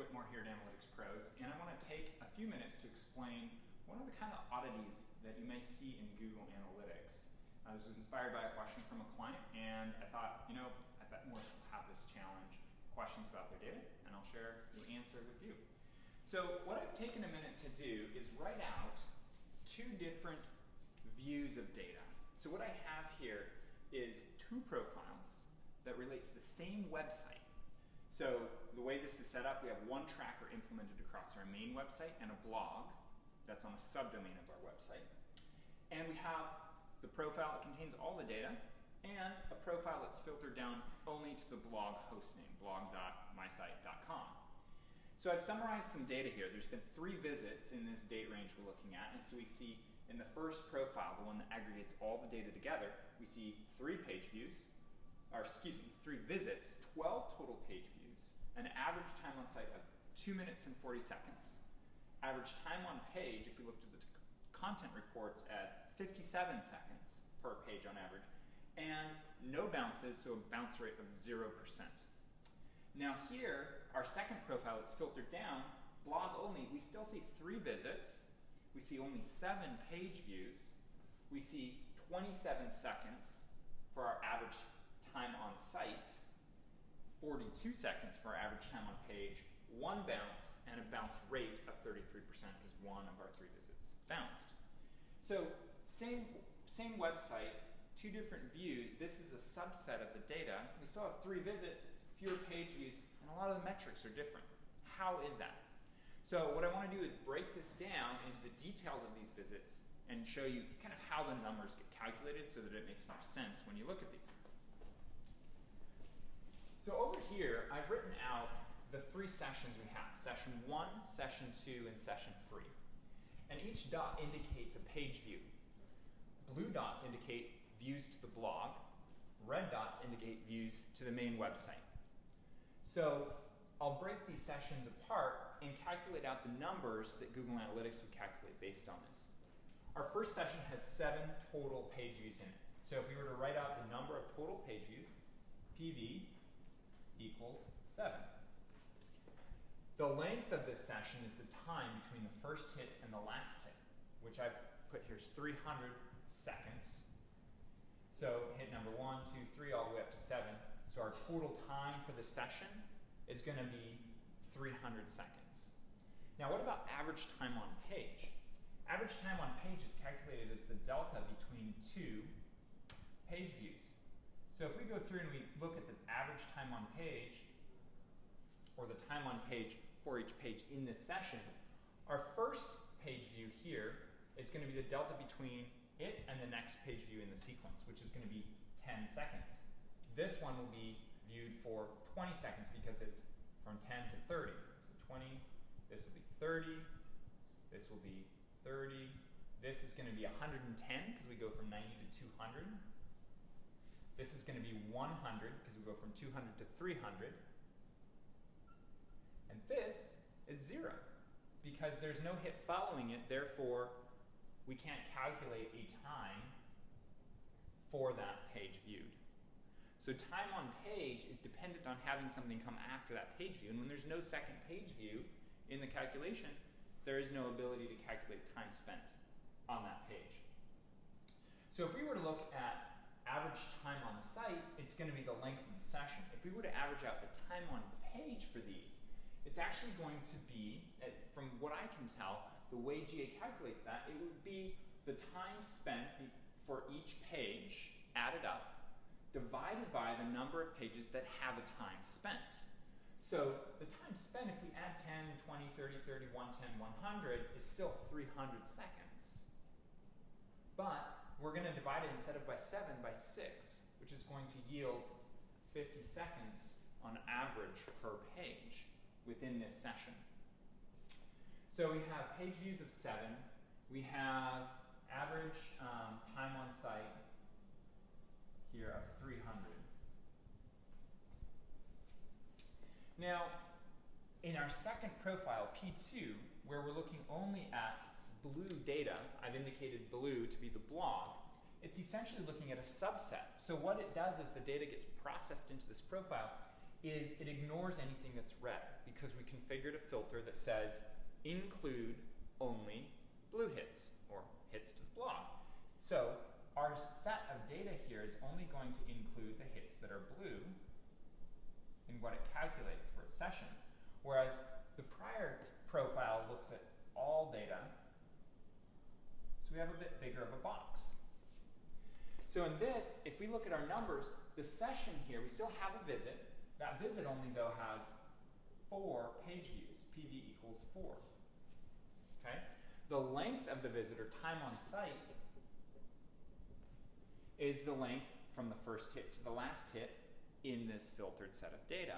Whitmore here at Analytics Pros, and I want to take a few minutes to explain what are the kind of oddities that you may see in Google Analytics. This was inspired by a question from a client, and I thought, you know, I bet more people have this challenge, questions about their data, and I'll share the answer with you. So what I've taken a minute to do is write out two different views of data. So what I have here is two profiles that relate to the same website. So the way this is set up, we have one tracker implemented across our main website and a blog that's on a subdomain of our website. And we have the profile that contains all the data and a profile that's filtered down only to the blog hostname, blog.mysite.com. So I've summarized some data here. There's been 3 visits in this date range we're looking at, and so we see in the first profile, the one that aggregates all the data together, we see 3 page views, or excuse me, 3 visits, 12 total page views, an average time on site of 2 minutes and 40 seconds. Average time on page, if we looked at the content reports, at 57 seconds per page on average, and no bounces, so a bounce rate of 0%. Now here, our second profile, it's filtered down, blog only, we still see 3 visits, we see only 7 page views, we see 27 seconds for our average time on site, 42 seconds for our average time on page, 1 bounce, and a bounce rate of 33% because 1 of our 3 visits bounced. So same website, 2 different views. This is a subset of the data. We still have 3 visits, fewer page views, and a lot of the metrics are different. How is that? So what I want to do is break this down into the details of these visits and show you kind of how the numbers get calculated so that it makes more sense when you look at these. So over here, I've written out the 3 sessions we have, session 1, session 2, and session 3. And each dot indicates a page view. Blue dots indicate views to the blog. Red dots indicate views to the main website. So I'll break these sessions apart and calculate out the numbers that Google Analytics would calculate based on this. Our first session has 7 total page views in it. So if we were to write out the number of total page views, PV equals 7. The length of this session is the time between the first hit and the last hit, which I've put here is 300 seconds. So hit number 1, 2, 3, all the way up to 7. So our total time for the session is going to be 300 seconds. Now what about average time on page? Average time on page is calculated as the delta between 2 page views. So if we go through and we look at the average time on page, or the time on page for each page in this session, our first page view here is going to be the delta between it and the next page view in the sequence, which is going to be 10 seconds. This one will be viewed for 20 seconds because it's from 10 to 30. So 20, this will be 30, this will be 30, this is going to be 110 because we go from 90 to 200. This is going to be 100 because we go from 200 to 300. And this is 0 because there's no hit following it, therefore we can't calculate a time for that page viewed. So time on page is dependent on having something come after that page view, and when there's no second page view in the calculation, there is no ability to calculate time spent on that page. So if we were to look at average time on site, it's going to be the length of the session. If we were to average out the time on page for these, it's actually going to be, from what I can tell, the way GA calculates that, it would be the time spent for each page added up divided by the number of pages that have a time spent. So the time spent, if we add 10, 20, 30, 30, 110, 100, is still 300 seconds. But we're going to divide it, instead of by 7, by 6, which is going to yield 50 seconds on average per page within this session. So we have page views of 7, we have average time on site here of 300. Now, in our second profile, P2, where we're looking only at blue data, I've indicated blue to be the blog, it's essentially looking at a subset. So what it does is the data gets processed into this profile is it ignores anything that's red because we configured a filter that says include only blue hits or hits to the blog. So our set of data here is only going to include the hits that are blue in what it calculates for its session, whereas the prior profile looks at all data, so we have a bit bigger of a box. So in this, if we look at our numbers, the session here, we still have a visit. That visit only, though, has 4 page views, PV equals 4. Okay? The length of the visit, or time on site, is the length from the first hit to the last hit in this filtered set of data,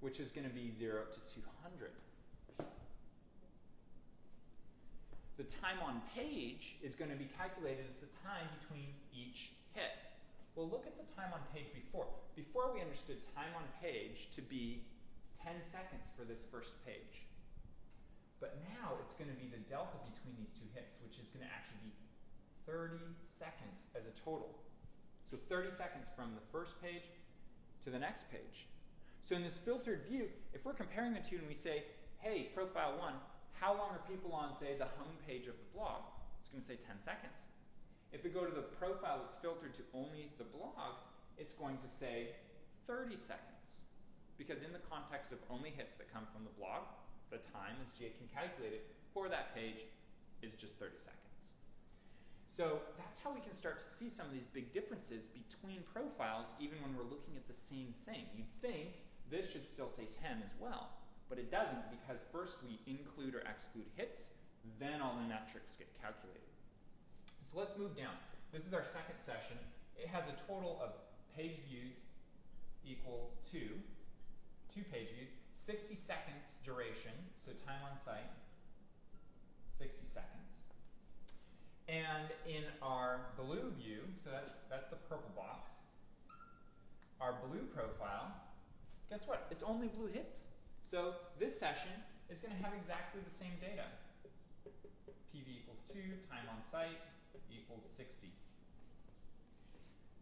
which is going to be 0 to 200. The time on page is going to be calculated as the time between each hit. Well, look at the time on page before. Before, we understood time on page to be 10 seconds for this first page. But now it's going to be the delta between these two hits, which is going to actually be 30 seconds as a total. So 30 seconds from the first page to the next page. So in this filtered view, if we're comparing the two and we say, hey, profile 1, how long are people on, say, the home page of the blog? It's going to say 10 seconds. If we go to the profile that's filtered to only the blog, it's going to say 30 seconds. Because in the context of only hits that come from the blog, the time, as Jake can calculate it, for that page is just 30 seconds. So that's how we can start to see some of these big differences between profiles, even when we're looking at the same thing. You'd think this should still say 10 as well. But it doesn't, because first we include or exclude hits, then all the metrics get calculated. So let's move down. This is our second session. It has a total of page views equal to 2 page views, 60 seconds duration, so time on site, 60 seconds. And in our blue view, so that's the purple box, our blue profile, guess what? It's only blue hits. So this session is going to have exactly the same data. PV equals 2, time on site equals 60.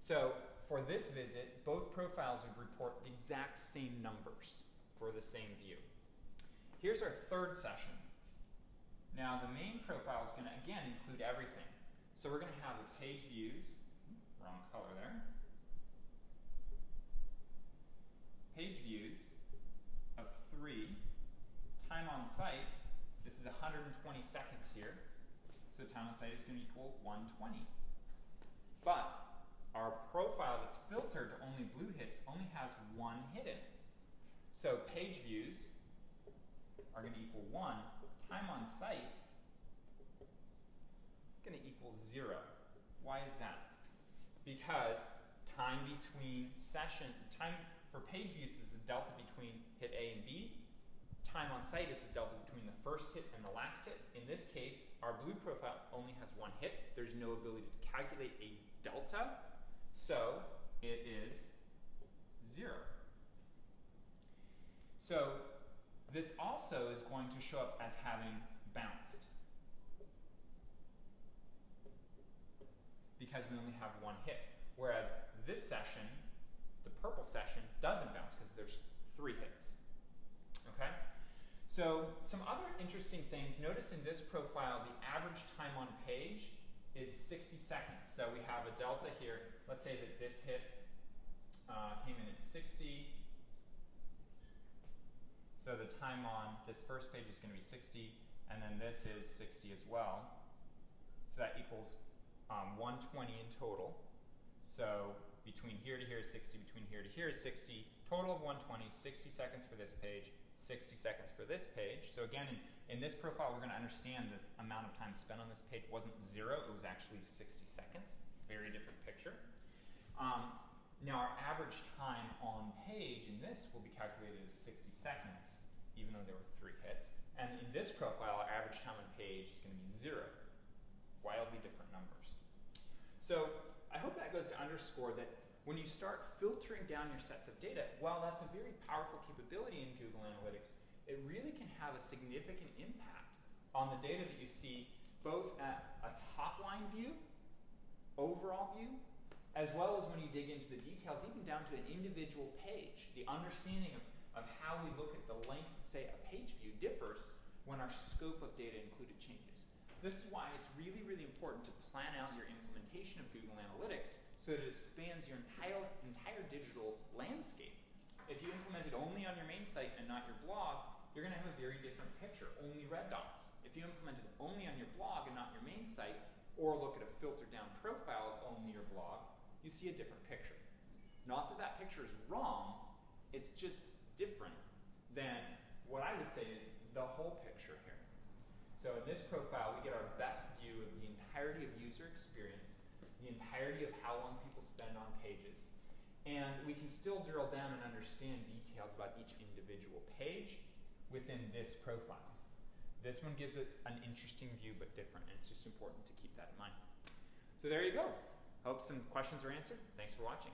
So for this visit, both profiles would report the exact same numbers for the same view. Here's our third session. Now the main profile is going to, again, include everything. So we're going to have the page views, wrong color there, page views of 3, time on site, this is 120 seconds here, so time on site is going to equal 120. But our profile that's filtered to only blue hits only has 1 hit in it. So page views are going to equal 1, time on site going to equal 0. Why is that? Because time between session, time for page views is the delta between hit A and B. Time on site is the delta between the first hit and the last hit. In this case, our blue profile only has 1 hit. There's no ability to calculate a delta, so it is 0. So this also is going to show up as having bounced, because we only have 1 hit. Whereas this session, the purple session, doesn't bounce because there's 3 hits. Okay? So some other interesting things. Notice in this profile, the average time on page is 60 seconds. So we have a delta here. Let's say that this hit came in at 60. So the time on this first page is going to be 60, and then this is 60 as well. So that equals 120 in total. So between here to here is 60, between here to here is 60, total of 120, 60 seconds for this page, 60 seconds for this page. So again, in this profile, we're going to understand the amount of time spent on this page wasn't 0, it was actually 60 seconds. Very different picture. Now our average time on page in this will be calculated as 60 seconds, even though there were 3 hits. And in this profile, our average time on page is going to be 0. Wildly different numbers. So I hope that goes to underscore that when you start filtering down your sets of data, while that's a very powerful capability in Google Analytics, it really can have a significant impact on the data that you see both at a top-line view, overall view, as well as when you dig into the details, even down to an individual page. The understanding of how we look at the length of, say, a page view differs when our scope of data included changes. This is why it's really, really important to plan out your implementation of Google Analytics so that it spans your entire digital landscape. If you implement it only on your main site and not your blog, you're going to have a very different picture, only red dots. If you implement it only on your blog and not your main site, or look at a filtered down profile of only your blog, you see a different picture. It's not that that picture is wrong, it's just different than what I would say is the whole picture here. So in this profile, we get our best view of the entirety of user experience, the entirety of how long people spend on pages, and we can still drill down and understand details about each individual page within this profile. This one gives it an interesting view, but different, and it's just important to keep that in mind. So there you go. Hope some questions are answered. Thanks for watching.